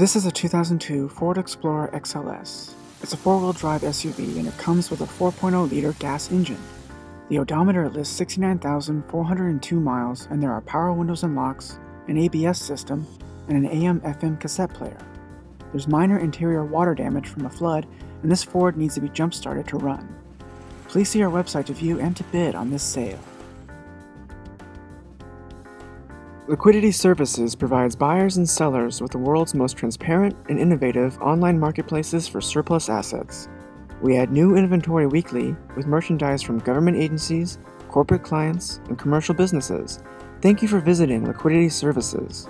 This is a 2002 Ford Explorer XLS. It's a four-wheel drive SUV and it comes with a 4.0-liter gas engine. The odometer lists 69,402 miles and there are power windows and locks, an ABS system, and an AM/FM cassette player. There's minor interior water damage from a flood and this Ford needs to be jump-started to run. Please see our website to view and to bid on this sale. Liquidity Services provides buyers and sellers with the world's most transparent and innovative online marketplaces for surplus assets. We add new inventory weekly with merchandise from government agencies, corporate clients, and commercial businesses. Thank you for visiting Liquidity Services.